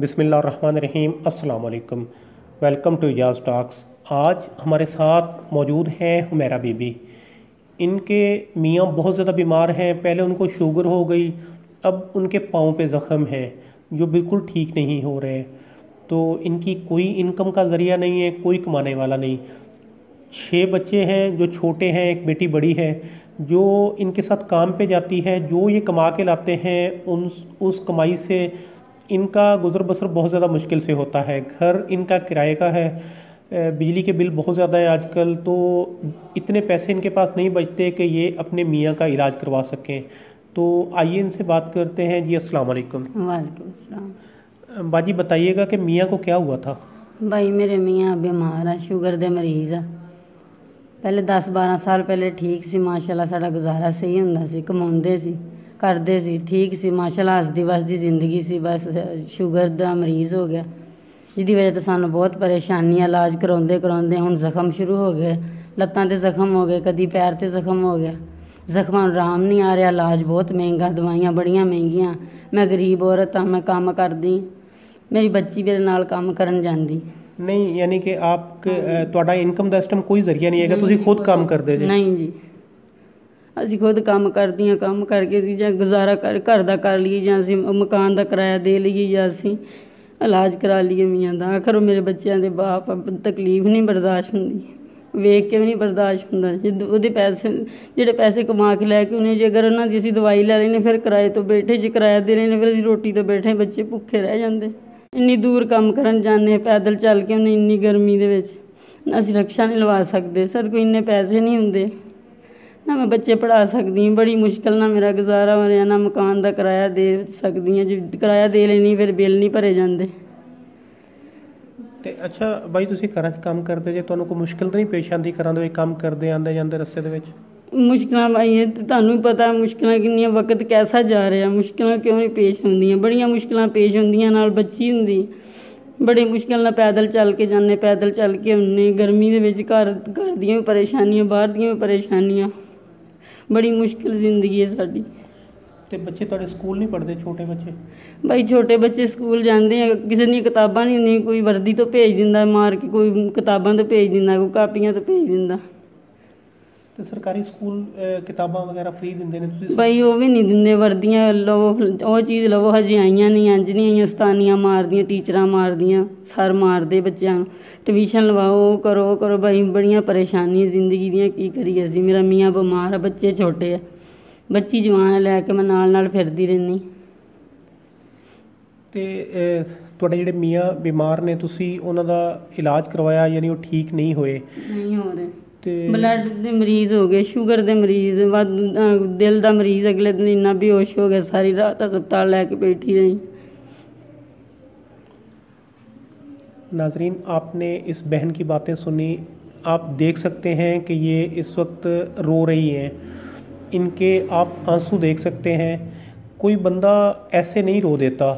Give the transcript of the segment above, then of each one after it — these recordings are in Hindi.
बिस्मिल्लाहिर्रहमानिर्रहीम, अस्सलाम वालेकुम। Welcome to Ijazat talks. आज हमारे साथ मौजूद हैं हुमैरा बीबी। इनके मियाँ बहुत ज़्यादा बीमार हैं, पहले उनको शुगर हो गई, अब उनके पाँव पे ज़ख़म है जो बिल्कुल ठीक नहीं हो रहे। तो इनकी कोई इनकम का ज़रिया नहीं है, कोई कमाने वाला नहीं। 6 बच्चे हैं जो छोटे हैं, एक बेटी बड़ी है जो इनके साथ काम पे जाती है। जो ये कमा के लाते हैं उस कमाई से इनका गुजर बसर बहुत ज़्यादा मुश्किल से होता है। घर इनका किराए का है, बिजली के बिल बहुत ज़्यादा है आजकल, तो इतने पैसे इनके पास नहीं बचते कि ये अपने मियाँ का इलाज करवा सकें। तो आइए इनसे बात करते हैं। जी अस्सलाम वालेकुम। वालेकुम अस्सलाम। बाजी बताइएगा कि मियाँ को क्या हुआ था? भाई मेरे मियाँ बीमार है, शुगर दे मरीज़ है। पहले 10-12 साल पहले ठीक सी, माशाल्लाह साडा गुजारा सही हुंदा सी, कमाउंदे सी, करते सी, ठीक सी, माशाल्लाह हसदी बसदी जिंदगी सी। बस शुगर दा मरीज़ हो गया, जिहदी वजह तो सानूं बहुत परेशानियां, इलाज कराउंदे कराउंदे हुण जख्म शुरू हो गए, लत्तां ते जख्म हो गए, कदी पैर ते जख्म हो गया। जख्मां नूं आराम नहीं आ रहा, इलाज बहुत महंगा, दवाइयां बड़ियां महंगियां। मैं गरीब औरत हां, मैं कम करदी, मेरी बच्ची मेरे नाल कम करन जांदी नहीं। यानी कि आपके तुहाडा इनकम दा सिस्टम कोई जरिया नहीं है, तुसीं खुद काम करदे जी? नहीं जी, ਅਸੀਂ खुद काम करती हैं, काम करके ਅਸੀਂ ਜਾਂ गुजारा घर का कर लीए, ਜਾਂ ਅਸੀਂ मकान का किराया दे लीए, ਜਾਂ ਅਸੀਂ इलाज करा लीए मियाँ ਦਾ। आखिर मेरे बच्चों के बाप तकलीफ नहीं बर्दाश्त ਹੁੰਦੀ, वेख के भी नहीं बर्दाश्त ਹੁੰਦਾ। ਉਹਦੇ पैसे ਜਿਹੜੇ पैसे कमा के लै के ਉਹਨੇ ਜੇਕਰ ਉਹਨਾਂ ਦੀ ਅਸੀਂ दवाई ਲੈ ਲੈਨੇ, फिर किराए तो बैठे जी, किराया दे ਲੈने, फिर ਅਸੀਂ रोटी तो बैठे, बच्चे भुखे रह ਜਾਂਦੇ। ਇੰਨੀ दूर काम ਕਰਨ ਜਾਂਦੇ, पैदल चल के ਉਹਨੇ ਇੰਨੀ गर्मी ਦੇ ਵਿੱਚ ਅਸੀਂ रक्षा नहीं लवा सकते सर, कोई इन्ने पैसे नहीं ਹੁੰਦੇ ना, मैं बच्चे पढ़ा सकती हूँ। बड़ी मुश्किल ना मेरा गुजारा हो रहा, ना मकान का किराया दे सकती हूँ, जो किराया दे लेनी फिर बिल नहीं भरे जाते। अच्छा भाई, तुसी घर काम करते जे, तुहानूं कोई मुश्किल तो नहीं पेश आती घर दे काम करते आंदे जांदे रस्ते दे विच? मुश्किल भाई तुहानूं पता मुश्किल किन्नी, वक्त कैसा जा रहा, मुश्किल क्यों नहीं पेश आउंदियां, बड़ियां मुश्किल पेश आउंदियां, नाल बच्ची हुंदी, बड़ी मुश्किल नाल पैदल चल के जाने, पैदल चल के आने, गर्मी दे विच घर दियां भी परेशानियां, बाहर दियां भी परेशानियां, बड़ी मुश्किल जिंदगी है साड़ी। ते बच्चे थोड़े स्कूल नहीं पढ़ते? छोटे बच्चे भाई, छोटे बच्चे स्कूल जाते हैं, किसी दिन किताबां नहीं हुंदियां, कोई वर्दी तो भेज दिंदा मार के, कोई किताबां तो भेज दिंदा, कोई कापियां तो भेज दिंदा। ते सरकारी स्कूल किताबां वगैरह फ्री दिंदे ने? तुसीं भाई वो भी नहीं दिंदे, वर्दियां लवो, वो चीज़ लवो, हजे आइयां नहीं, अंज नहीं आइयां, सतानियां मारदियां टीचरां, मारदियां सर, मारदे बच्चों ट्यूशन लवाओ, करो करो भाई, बड़ियां परेशानियां जिंदगी दियां, की करिए असीं। मेरा मियाँ बीमार है, बच्चे छोटे है, बच्ची जवान है, लैके मैं नाल नाल फिरदी रहनी। ते तुहाडे जिहड़े मियाँ बीमार ने, तुसीं उन्हां दा इलाज करवाया, यानी वो ठीक नहीं होए? नहीं हो रहे, ब्लड के मरीज हो गए, शुगर के मरीज, दिल का मरीज, अगले दिन इन्ना बेहोश हो गया, सारी रात अस्पताल लैके बैठी रही। नाजरीन, आपने इस बहन की बातें सुनी, आप देख सकते हैं कि ये इस वक्त रो रही हैं, इनके आप आंसू देख सकते हैं। कोई बंदा ऐसे नहीं रो देता,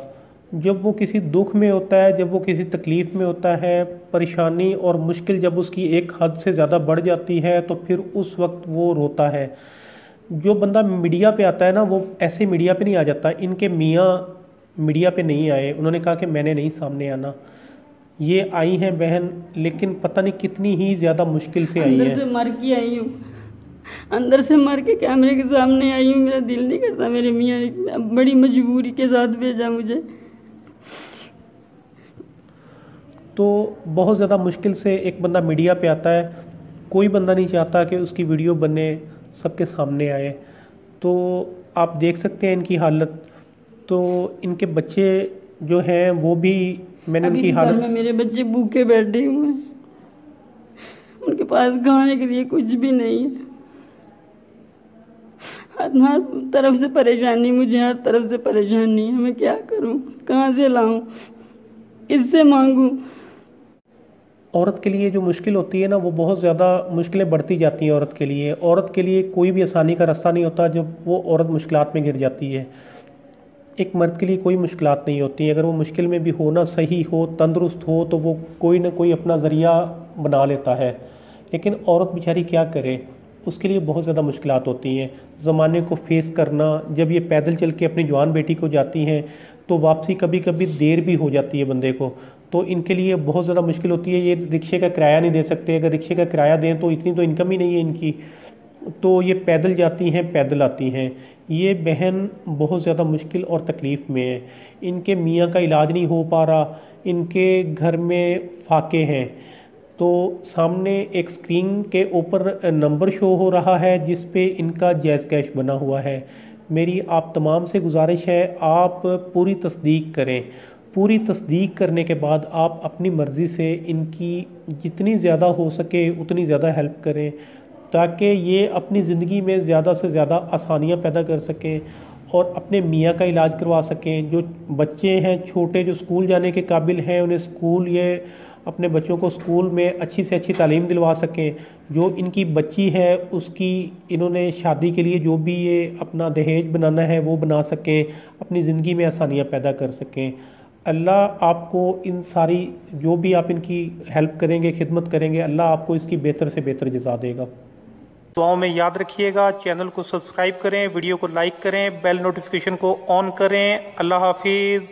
जब वो किसी दुख में होता है, जब वो किसी तकलीफ़ में होता है, परेशानी और मुश्किल जब उसकी एक हद से ज़्यादा बढ़ जाती है, तो फिर उस वक्त वो रोता है। जो बंदा मीडिया पे आता है ना, वो ऐसे मीडिया पे नहीं आ जाता। इनके मियाँ मीडिया पे नहीं आए, उन्होंने कहा कि मैंने नहीं सामने आना। ये आई हैं बहन, लेकिन पता नहीं कितनी ही ज़्यादा मुश्किल से आई है। अंदर से मर के आई हूँ, अंदर से मर के कैमरे के सामने आई हूँ। मेरा दिल नहीं करता, मेरे मियाँ ने बड़ी मजबूरी के साथ भेजा मुझे, तो बहुत ज़्यादा मुश्किल से एक बंदा मीडिया पे आता है। कोई बंदा नहीं चाहता कि उसकी वीडियो बने, सबके सामने आए। तो आप देख सकते हैं इनकी हालत। तो इनके बच्चे जो हैं वो भी, मैंने उनकी हालत में, मेरे बच्चे भूखे बैठे हुए हैं, उनके पास खाने के लिए कुछ भी नहीं है। हर तरफ से परेशानी, मुझे हर तरफ से परेशानी है। मैं क्या करूं, कहाँ से लाऊं, किससे मांगूं? औरत के लिए जो मुश्किल होती है ना, वो बहुत ज़्यादा मुश्किलें बढ़ती जाती हैं औरत के लिए। औरत के लिए कोई भी आसानी का रास्ता नहीं होता। जब वो औरत मुश्किलात में गिर जाती है, एक मर्द के लिए कोई मुश्किलात नहीं होती। अगर वो मुश्किल में भी हो ना, सही हो, तंदुरुस्त हो, तो वो कोई ना कोई अपना ज़रिया बना लेता है। लेकिन औरत बेचारी क्या करे, उसके लिए बहुत ज़्यादा मुश्किलात होती हैं। ज़माने को फेस करना, जब ये पैदल चल के अपनी जवान बेटी को जाती हैं, तो वापसी कभी कभी देर भी हो जाती है बंदे को, तो इनके लिए बहुत ज़्यादा मुश्किल होती है। ये रिक्शे का किराया नहीं दे सकते, अगर रिक्शे का किराया दें तो इतनी तो इनकम ही नहीं है इनकी, तो ये पैदल जाती हैं, पैदल आती हैं। ये बहन बहुत ज़्यादा मुश्किल और तकलीफ़ में है। इनके मियाँ का इलाज नहीं हो पा रहा, इनके घर में फाके हैं। तो सामने एक स्क्रीन के ऊपर नंबर शो हो रहा है जिस पे इनका जैज़ कैश बना हुआ है। मेरी आप तमाम से गुजारिश है, आप पूरी तस्दीक करें। पूरी तस्दीक करने के बाद आप अपनी मर्ज़ी से इनकी जितनी ज़्यादा हो सके उतनी ज़्यादा हेल्प करें, ताकि ये अपनी ज़िंदगी में ज़्यादा से ज़्यादा आसानियाँ पैदा कर सकें और अपने मियाँ का इलाज करवा सकें। जो बच्चे हैं छोटे, जो स्कूल जाने के काबिल हैं, उन्हें स्कूल, ये अपने बच्चों को स्कूल में अच्छी से अच्छी तालीम दिलवा सकें। जो इनकी बच्ची है उसकी इन्होंने शादी के लिए जो भी ये अपना दहेज बनाना है वो बना सकें, अपनी ज़िंदगी में आसानियाँ पैदा कर सकें। अल्लाह आपको इन सारी, जो भी आप इनकी हेल्प करेंगे, खिदमत करेंगे, अल्लाह आपको इसकी बेहतर से बेहतर जज़ा देगा। दुआओं में याद रखिएगा। चैनल को सब्सक्राइब करें, वीडियो को लाइक करें, बेल नोटिफिकेशन को ऑन करें। अल्लाह हाफिज़।